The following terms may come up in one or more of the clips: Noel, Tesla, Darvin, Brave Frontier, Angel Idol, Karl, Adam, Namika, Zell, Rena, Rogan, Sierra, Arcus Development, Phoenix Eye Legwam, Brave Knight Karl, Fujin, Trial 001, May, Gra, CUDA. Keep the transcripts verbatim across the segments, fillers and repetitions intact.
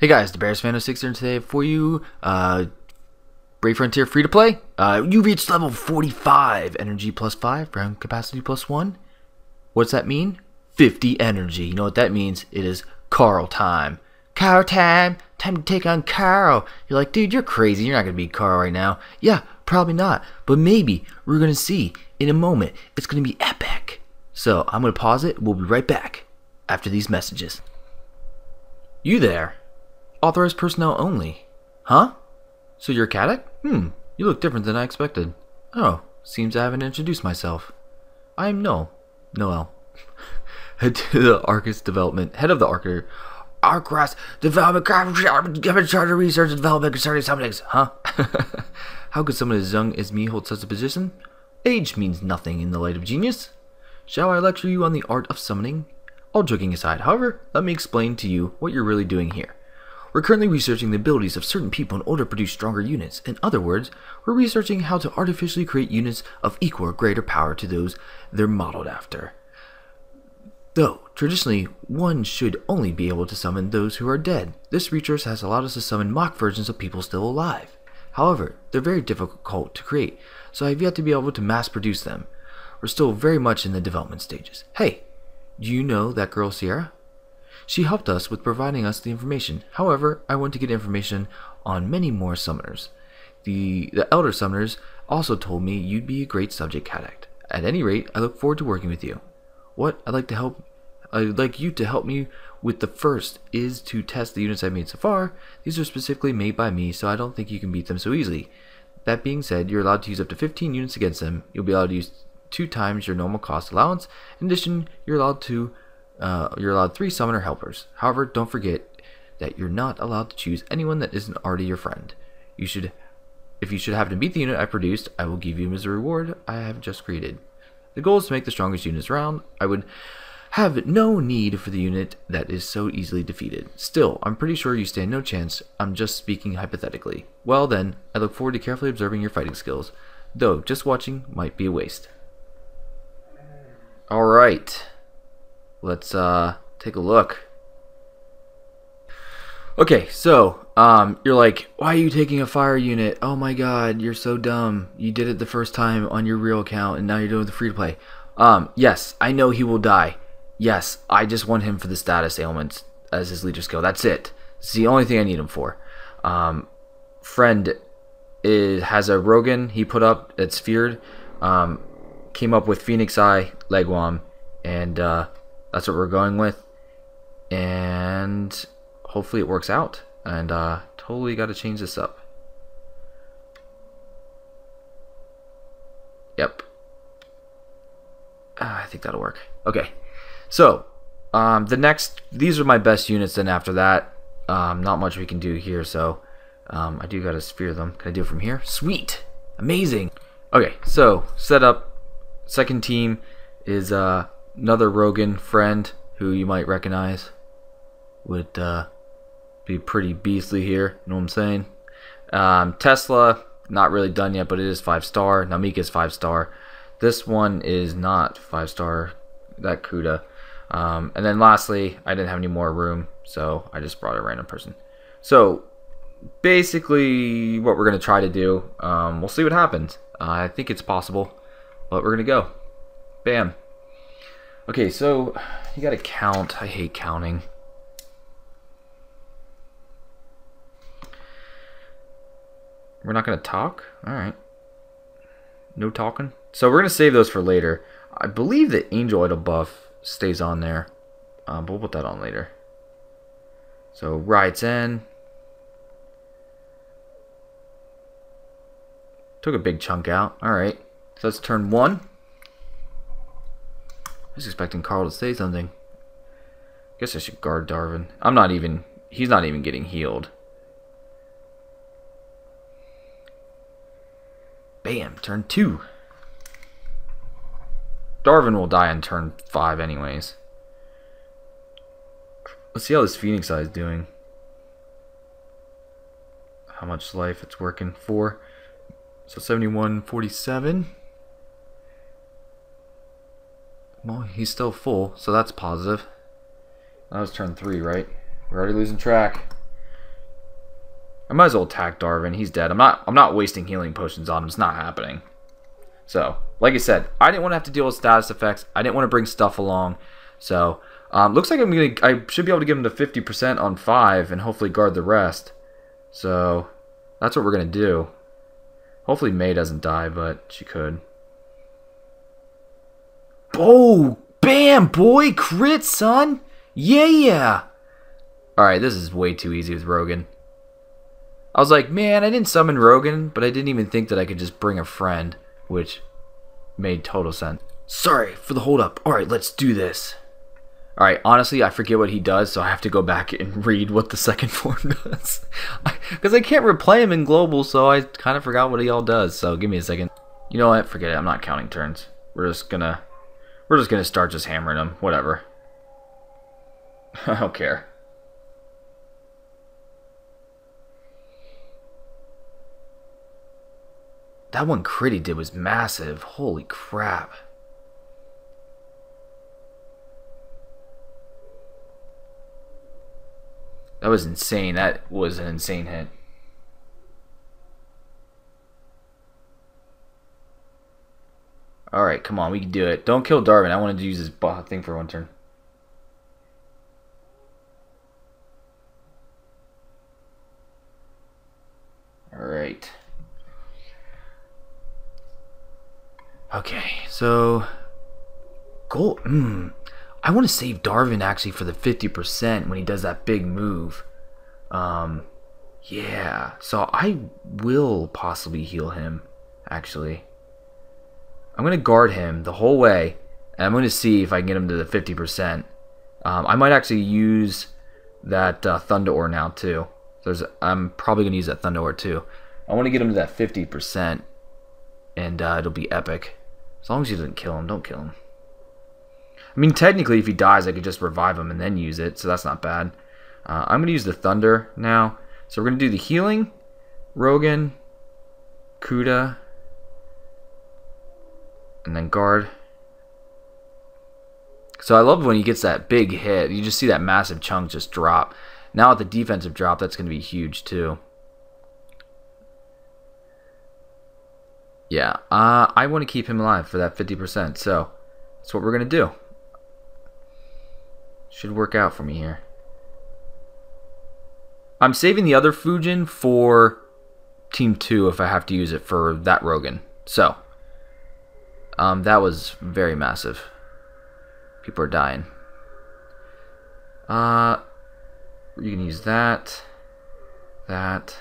Hey guys, the Bears Fan oh six here today for you. Uh, Brave Frontier free to play. Uh, you reached level forty-five, energy plus five, round capacity plus one. What's that mean? fifty energy. You know what that means? It is Karl time. Karl time. Time to take on Karl. You're like, dude, you're crazy. You're not gonna beat Karl right now. Yeah, probably not. But maybe we're gonna see in a moment. It's gonna be epic. So I'm gonna pause it. We'll be right back after these messages. You there? Authorized personnel only. Huh? So you're a cat addict? Hmm, you look different than I expected. Oh, seems I haven't introduced myself. I am Noel. Noel. Head to the Arcus Development. Head of the Arcus. Arcus Development. Charge of Research and Development concerning subjects. Huh? How could someone as young as me hold such a position? Age means nothing in the light of genius. Shall I lecture you on the art of summoning? All joking aside, however, let me explain to you what you're really doing here. We're currently researching the abilities of certain people in order to produce stronger units. In other words, we're researching how to artificially create units of equal or greater power to those they're modeled after. Though, traditionally, one should only be able to summon those who are dead. This research has allowed us to summon mock versions of people still alive. However, they're very difficult to create, so I've yet to be able to mass produce them. We're still very much in the development stages. Hey, do you know that girl Sierra? She helped us with providing us the information. However, I want to get information on many more summoners. The, the elder summoners also told me you'd be a great subject, Cat Act. At any rate, I look forward to working with you. What I'd like to help, I'd like you to help me with the first is to test the units I've made so far. These are specifically made by me, so I don't think you can beat them so easily. That being said, you're allowed to use up to fifteen units against them. You'll be allowed to use two times your normal cost allowance. In addition, you're allowed to Uh, you're allowed three summoner helpers. However, don't forget that you're not allowed to choose anyone that isn't already your friend. You should, if you should happen to beat the unit I produced, I will give you as a reward I have just created. The goal is to make the strongest units round. I would have no need for the unit that is so easily defeated. Still, I'm pretty sure you stand no chance. I'm just speaking hypothetically. Well then, I look forward to carefully observing your fighting skills, though just watching might be a waste. Alright. Let's uh, take a look. Okay, so um, you're like, why are you taking a fire unit? Oh my god, you're so dumb. You did it the first time on your real account, and now you're doing the free-to-play. Um, yes, I know he will die. Yes, I just want him for the status ailments as his leader skill. That's it. It's the only thing I need him for. Um, friend is, has a Rogan he put up that's feared. Um, came up with Phoenix Eye Legwam, and... Uh, that's what we're going with, and hopefully it works out. And uh, totally got to change this up. Yep, uh, I think that'll work. Okay, so um, the next, these are my best units. Then after that, um, not much we can do here. So um, I do got to spear them. Can I do it from here? Sweet, amazing. Okay, so set up. Second team is uh. another Rogan friend who you might recognize would uh, be pretty beastly here. You know what I'm saying? Um, Tesla, not really done yet, but it is five star. Namika is five star. This one is not five star. That CUDA. Um, and then lastly, I didn't have any more room, so I just brought a random person. So basically, what we're gonna try to do, um, we'll see what happens. Uh, I think it's possible, but we're gonna go. Bam. Okay, so you gotta count. I hate counting. We're not gonna talk? Alright. No talking. So we're gonna save those for later. I believe the Angel Idol buff stays on there. Um, but we'll put that on later. So riots in. Took a big chunk out. Alright. So that's turn one. I was expecting Karl to say something. Guess I should guard Darvin. I'm not even... He's not even getting healed. Bam! Turn two. Darvin will die on turn five anyways. Let's see how this Phoenix Eye is doing. How much life it's working for. So seventy-one forty-seven. Well, he's still full, so that's positive. That was turn three, right? We're already losing track. I might as well attack Darvin. He's dead. I'm not I'm not wasting healing potions on him. It's not happening. So, like I said, I didn't want to have to deal with status effects. I didn't want to bring stuff along. So, um, looks like I'm gonna, I should be able to give him the fifty percent on five and hopefully guard the rest. So, that's what we're going to do. Hopefully May doesn't die, but she could. Oh, bam, boy, crit, son. Yeah, yeah. Alright, this is way too easy with Rogan. I was like, man, I didn't summon Rogan, but I didn't even think that I could just bring a friend, which made total sense. Sorry for the hold up. Alright, let's do this. Alright, honestly, I forget what he does, so I have to go back and read what the second form does. Because I can't replay him in global, so I kind of forgot what he all does, so give me a second. You know what? Forget it. I'm not counting turns. We're just gonna... We're just gonna start just hammering him. Whatever. I don't care. That one crit he did was massive. Holy crap. That was insane. That was an insane hit. Alright, come on. We can do it. Don't kill Darvin. I wanted to use this thing for one turn. Alright. Okay, so... Gold... Mm. I want to save Darvin actually for the fifty percent when he does that big move. Um, yeah, so I will possibly heal him, actually. I'm going to guard him the whole way, and I'm going to see if I can get him to the fifty percent. Um, I might actually use that uh, Thunder Ore now, too. There's, I'm probably going to use that Thunder Ore, too. I want to get him to that fifty percent, and uh, it'll be epic. As long as he doesn't kill him, don't kill him. I mean, technically, if he dies, I could just revive him and then use it, so that's not bad. Uh, I'm going to use the Thunder now. So we're going to do the healing, Rogan, CUDA, and then guard. So I love when he gets that big hit. You just see that massive chunk just drop. Now at the defensive drop, that's going to be huge, too. Yeah, uh, I want to keep him alive for that fifty percent, so that's what we're going to do. Should work out for me here. I'm saving the other Fujin for Team two if I have to use it for that Rogan. So, um, that was very massive. People are dying. Uh, you can use that. That.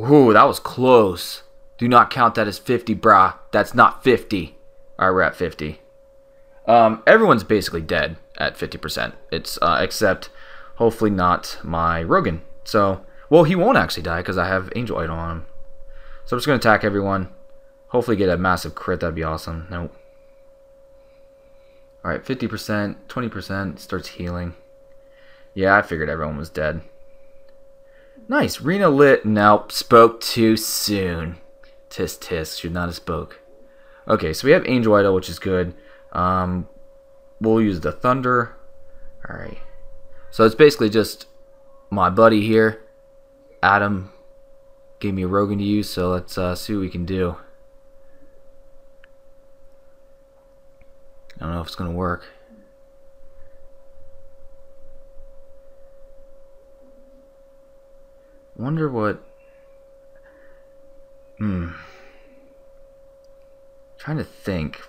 Ooh, that was close. Do not count that as fifty, brah. That's not fifty. All right, we're at fifty. Um, everyone's basically dead at fifty percent. It's uh, except, hopefully not my Rogan. So, well, he won't actually die because I have Angel Idol on him. So I'm just gonna attack everyone. Hopefully get a massive crit. That'd be awesome. Nope. All right, fifty percent, twenty percent starts healing. Yeah, I figured everyone was dead. Nice. Rena lit. Nope. Spoke too soon. Tisk tisk. Should not have spoke. Okay, so we have Angel Idol, which is good. Um, we'll use the Thunder. Alright. So it's basically just my buddy here. Adam gave me a Rogan to use, so let's uh, see what we can do. I don't know if it's going to work. Wonder what. Hmm. Trying to think.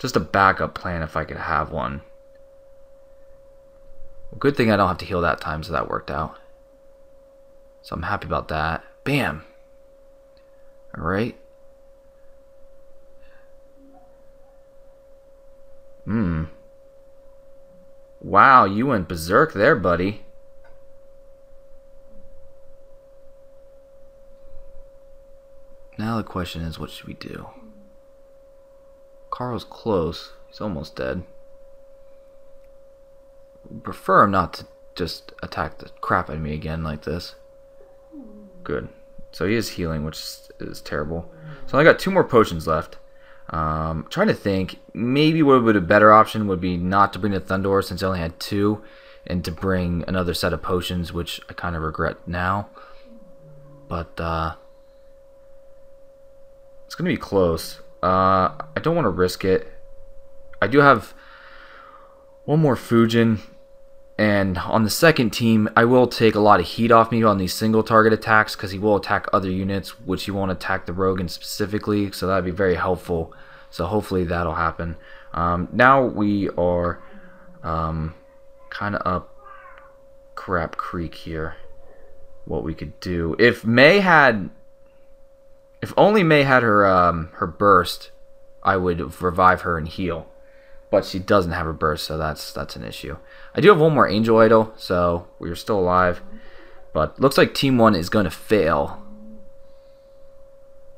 Just a backup plan if I could have one. Well, good thing I don't have to heal that time, so that worked out. So I'm happy about that. Bam. All right. Hmm. Wow, you went berserk there, buddy. Now the question is, what should we do? Karl's close. He's almost dead. I prefer him not to just attack the crap out of me again like this. Good. So he is healing, which is terrible. So I got two more potions left. Um, trying to think, maybe what would be a better option would be not to bring the Thundor since I only had two, and to bring another set of potions, which I kind of regret now. But uh, it's going to be close. Uh, I don't want to risk it. I do have one more Fujin, and on the second team, I will take a lot of heat off me on these single target attacks because he will attack other units, which he won't attack the Rogan specifically, so that would be very helpful. So hopefully that'll happen. Um, now we are um, kind of up Crap Creek here. What we could do if May had, if only May had her um, her burst, I would revive her and heal. But she doesn't have her burst, so that's that's an issue. I do have one more Angel Idol, so we're still alive. But looks like Team One is going to fail.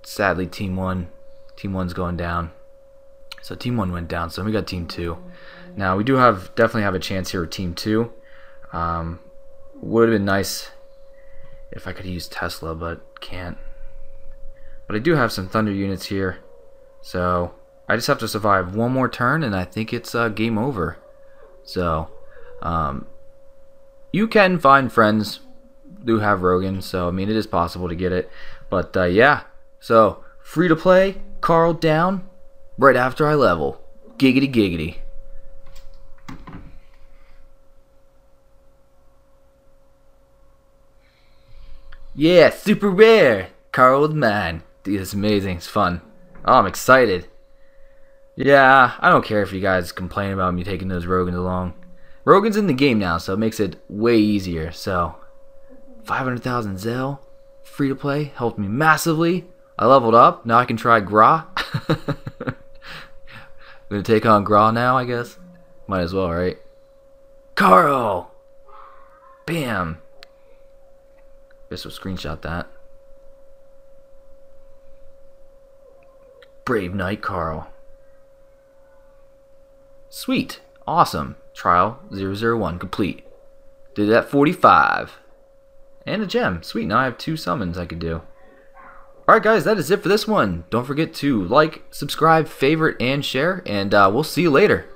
Sadly, Team One, Team One's going down. So Team One went down. So we got Team Two. Now we do have definitely have a chance here with Team Two. Um, would have been nice if I could use Tesla, but can't. But I do have some Thunder units here, so I just have to survive one more turn, and I think it's uh, game over. So, um, you can find friends who have Rogan, so I mean it is possible to get it. But uh, yeah, so free to play, Karl down right after I level. Giggity giggity. Yeah, super rare. Karl, man, dude, it's amazing. It's fun. Oh, I'm excited. Yeah, I don't care if you guys complain about me taking those Rogans along. Rogan's in the game now, so it makes it way easier. So, five hundred thousand Zell, free to play, helped me massively. I leveled up. Now I can try Gra. I'm gonna take on Gra now, I guess. Might as well, right? Karl. Bam. Guess we'll screenshot that. Brave Knight Karl. Sweet. Awesome. Trial zero zero one complete. Did that forty-five. And a gem. Sweet. Now I have two summons I could do. Alright guys, that is it for this one. Don't forget to like, subscribe, favorite, and share. And uh, we'll see you later.